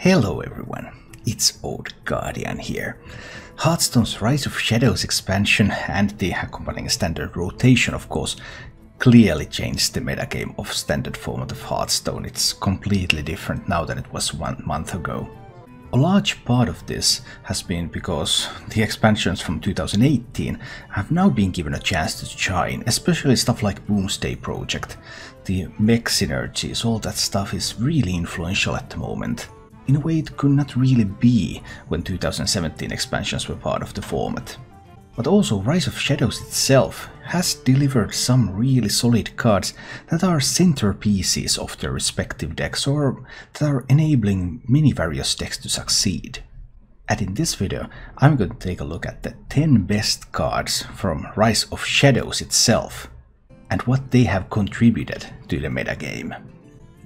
Hello everyone, it's Old Guardian here. Hearthstone's Rise of Shadows expansion and the accompanying standard rotation, of course, clearly changed the metagame of standard format of Hearthstone. It's completely different now than it was 1 month ago. A large part of this has been because the expansions from 2018 have now been given a chance to shine, especially stuff like Boomsday Project. The mech synergies, all that stuff is really influential at the moment. In a way it could not really be when 2017 expansions were part of the format. But also Rise of Shadows itself has delivered some really solid cards that are centerpieces of their respective decks or that are enabling many various decks to succeed. And in this video I'm going to take a look at the 10 best cards from Rise of Shadows itself and what they have contributed to the metagame.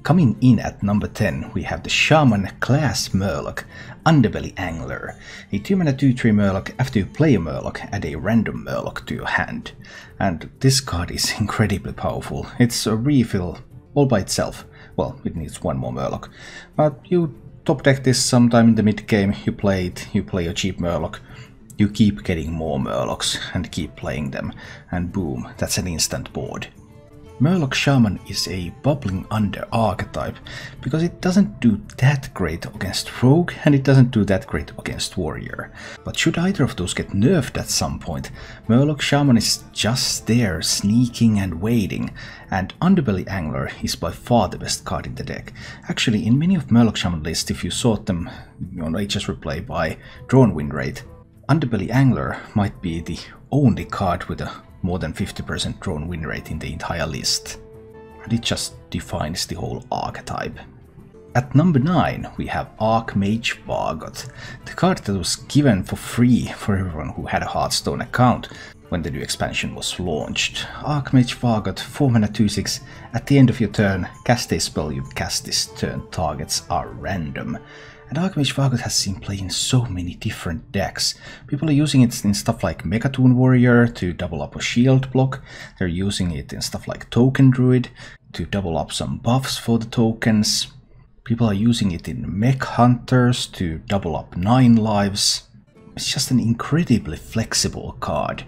Coming in at number 10, we have the Shaman Class Murloc, Underbelly Angler. A 2-mana 2/3 Murloc, F2 player Murloc, add a random Murloc to your hand. And this card is incredibly powerful. It's a refill all by itself. Well, it needs one more Murloc. But you top deck this sometime in the mid game, you play it, you play a cheap Murloc, you keep getting more Murlocs and keep playing them, and boom, that's an instant board. Murloc Shaman is a bubbling under archetype because it doesn't do that great against Rogue and it doesn't do that great against Warrior. But should either of those get nerfed at some point, Murloc Shaman is just there sneaking and waiting, and Underbelly Angler is by far the best card in the deck. Actually, in many of Murloc Shaman lists, if you sort them on HS Replay by drawn win rate, Underbelly Angler might be the only card with a more than 50% drawn win rate in the entire list, and it just defines the whole archetype. At number 9 we have Archmage Vargoth, the card that was given for free for everyone who had a Hearthstone account when the new expansion was launched. Archmage Vargoth, 4-mana 2/6, at the end of your turn, cast a spell you cast this turn, targets are random. And Archmage Vargoth has been playing so many different decks. People are using it in stuff like Megatoon Warrior to double up a shield block, they're using it in stuff like Token Druid to double up some buffs for the tokens, people are using it in Mech Hunters to double up 9 lives. It's just an incredibly flexible card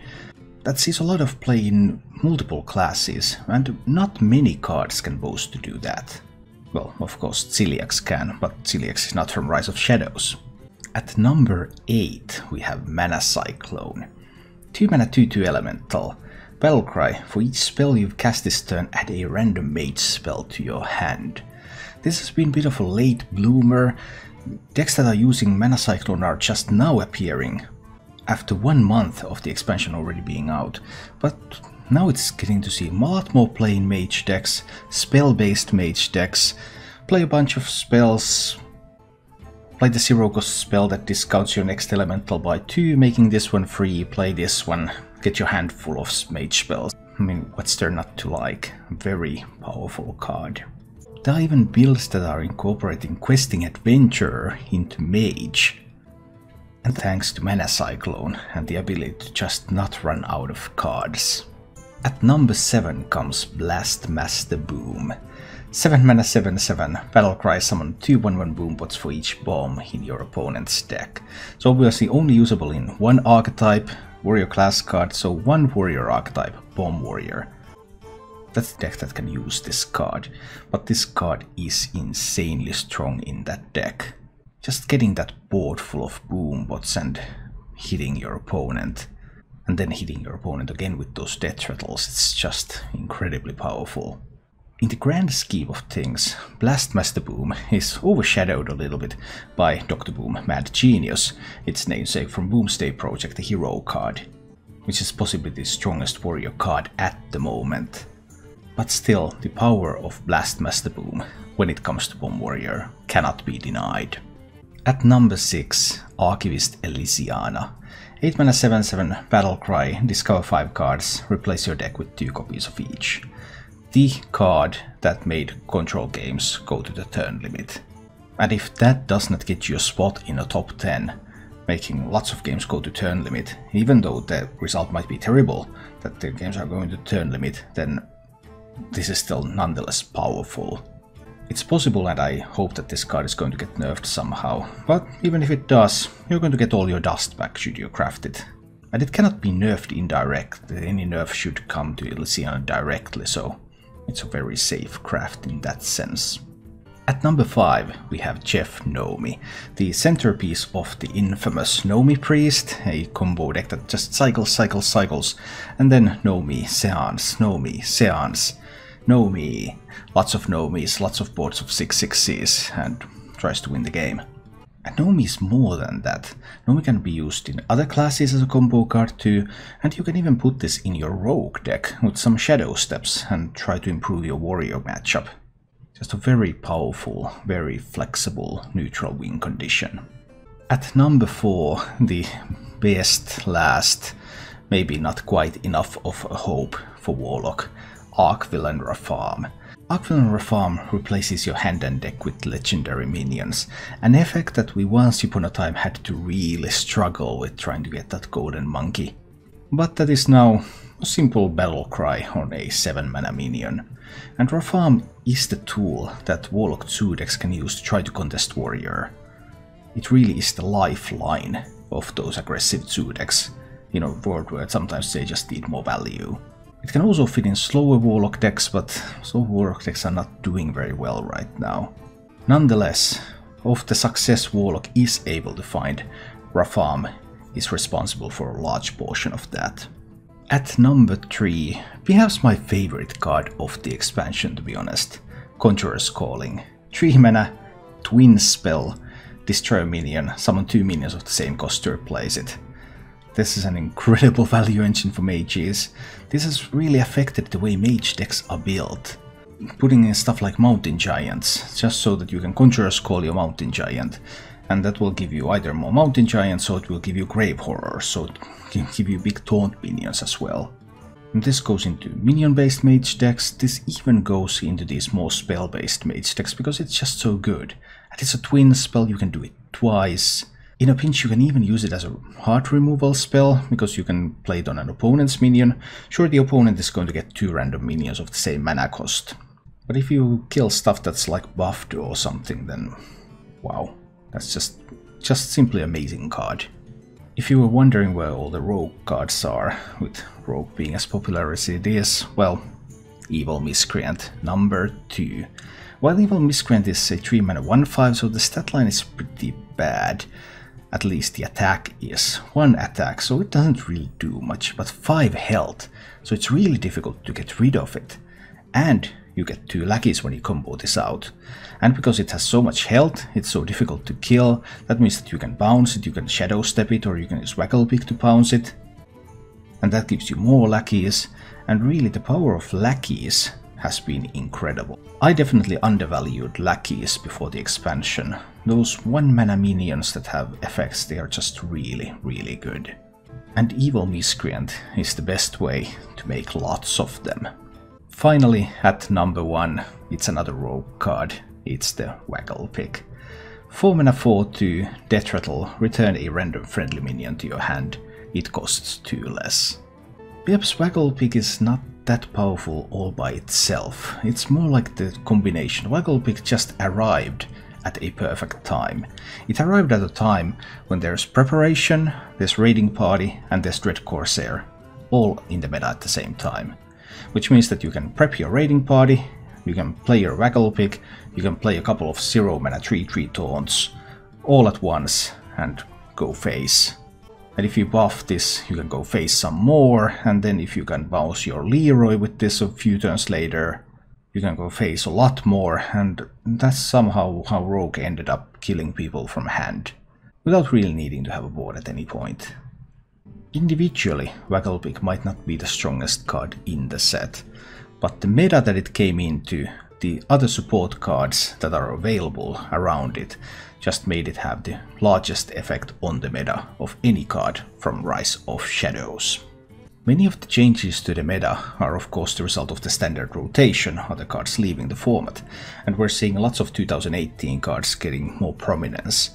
that sees a lot of play in multiple classes, and not many cards can boast to do that. Well, of course, Zilliax can, but Zilliax is not from Rise of Shadows. At number 8, we have Mana Cyclone. 2-mana 2/2 Elemental. Battlecry, for each spell you've cast this turn, add a random mage spell to your hand. This has been a bit of a late bloomer. Decks that are using Mana Cyclone are just now appearing, after 1 month of the expansion already being out, but now it's getting to see a lot more play in mage decks, spell-based mage decks. Play a bunch of spells, play the Zerogos spell that discounts your next elemental by 2, making this one free, play this one, get your hand full of mage spells. I mean, what's there not to like? A very powerful card. There are even builds that are incorporating Questing Adventurer into mage. And thanks to Mana Cyclone and the ability to just not run out of cards. At number 7 comes Blastmaster Boom. 7-mana 7/7, Battlecry, summon 2/1/1 boom bots for each bomb in your opponent's deck. So obviously only usable in one archetype, warrior class card, so one warrior archetype, Bomb Warrior. That's the deck that can use this card, but this card is insanely strong in that deck. Just getting that board full of boom bots and hitting your opponent, and then hitting your opponent again with those death rattles, it's just incredibly powerful. In the grand scheme of things, Blastmaster Boom is overshadowed a little bit by Dr. Boom Mad Genius, its namesake from Boomsday Project, the hero card, which is possibly the strongest warrior card at the moment. But still, the power of Blastmaster Boom, when it comes to Bomb Warrior, cannot be denied. At number 6, Archivist Elysiana. 8-mana 7/7, Battlecry, discover 5 cards, replace your deck with 2 copies of each. The card that made control games go to the turn limit. And if that does not get you a spot in a top 10, making lots of games go to turn limit, even though the result might be terrible, that the games are going to turn limit, then this is still nonetheless powerful. It's possible, and I hope that this card is going to get nerfed somehow, but even if it does, you're going to get all your dust back should you craft it. And it cannot be nerfed indirect, any nerf should come to Elysiana directly, so it's a very safe craft in that sense. At number 5 we have Chef Nomi, the centerpiece of the infamous Nomi Priest, a combo deck that just cycles, and then Nomi, Seance, Nomi, lots of Nomis, lots of boards of 6/6s, and tries to win the game. And Nomi is more than that. Nomi can be used in other classes as a combo card too, and you can even put this in your rogue deck with some shadow steps and try to improve your warrior matchup. Just a very powerful, very flexible neutral win condition. At number 4, the best last, maybe not quite enough of a hope for Warlock, Arch-Villain Rafaam. Arch-Villain Rafaam replaces your hand-and deck with legendary minions, an effect that we once upon a time had to really struggle with trying to get that golden monkey. But that is now a simple battle cry on a 7-mana minion, and Rafaam is the tool that Warlock 2 decks can use to try to contest Warrior. It really is the lifeline of those aggressive 2 decks, in a world where sometimes they just need more value. It can also fit in slower Warlock decks, but slow Warlock decks are not doing very well right now. Nonetheless, of the success Warlock is able to find, Rafaam is responsible for a large portion of that. At number 3, perhaps my favorite card of the expansion to be honest, Conjurer's Calling. 3 mana, twin spell, destroy a minion, summon 2 minions of the same cost to replace it. This is an incredible value engine for mages. This has really affected the way mage decks are built. Putting in stuff like mountain giants, just so that you can Conjurer's Call your mountain giant. And that will give you either more mountain giants, or it will give you grave horror, so it can give you big taunt minions as well. And this goes into minion-based mage decks, this even goes into these more spell-based mage decks, because it's just so good. And it's a twin spell, you can do it twice. In a pinch you can even use it as a heart removal spell, because you can play it on an opponent's minion. Sure, the opponent is going to get 2 random minions of the same mana cost. But if you kill stuff that's like buffed or something, then wow. That's just simply amazing card. If you were wondering where all the rogue cards are, with rogue being as popular as it is, well, Evil Miscreant, number 2. While Evil Miscreant is a 3-mana 1/5, so the stat line is pretty bad. At least the attack is 1 attack, so it doesn't really do much, but 5 health, so it's really difficult to get rid of it. And you get 2 lackeys when you combo this out. And because it has so much health, it's so difficult to kill, that means that you can bounce it, you can shadow step it, or you can use Waggle Pick to bounce it. And that gives you more lackeys, and really the power of lackeys has been incredible. I definitely undervalued lackeys before the expansion. Those 1-mana minions that have effects, they are just really, really good. And Evil Miscreant is the best way to make lots of them. Finally, at number 1, it's another rogue card. It's the Waggle Pick. 4 mana 4/2, Death Rattle, return a random friendly minion to your hand. It costs 2 less. Perhaps Waggle Pick is not that powerful all by itself. It's more like the combination. Waggle Pick just arrived at a perfect time. It arrived at a time when there's preparation, there's raiding party, and there's Dread Corsair, all in the meta at the same time. Which means that you can prep your raiding party, you can play your Waggle Pick, you can play a couple of 0-mana 3/3 taunts all at once and go face. And if you buff this, you can go face some more, and then if you can bounce your Leeroy with this a few turns later, you can go face a lot more, and that's somehow how Rogue ended up killing people from hand, without really needing to have a board at any point. Individually, Waggle Pick might not be the strongest card in the set, but the meta that it came into, the other support cards that are available around it, just made it have the largest effect on the meta of any card from Rise of Shadows. Many of the changes to the meta are of course the result of the standard rotation, other cards leaving the format, and we're seeing lots of 2018 cards getting more prominence.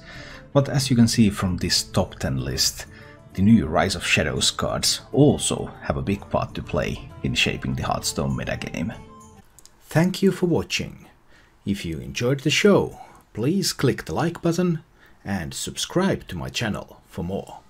But as you can see from this top 10 list, the new Rise of Shadows cards also have a big part to play in shaping the Hearthstone metagame. Thank you for watching. If you enjoyed the show, please click the like button and subscribe to my channel for more.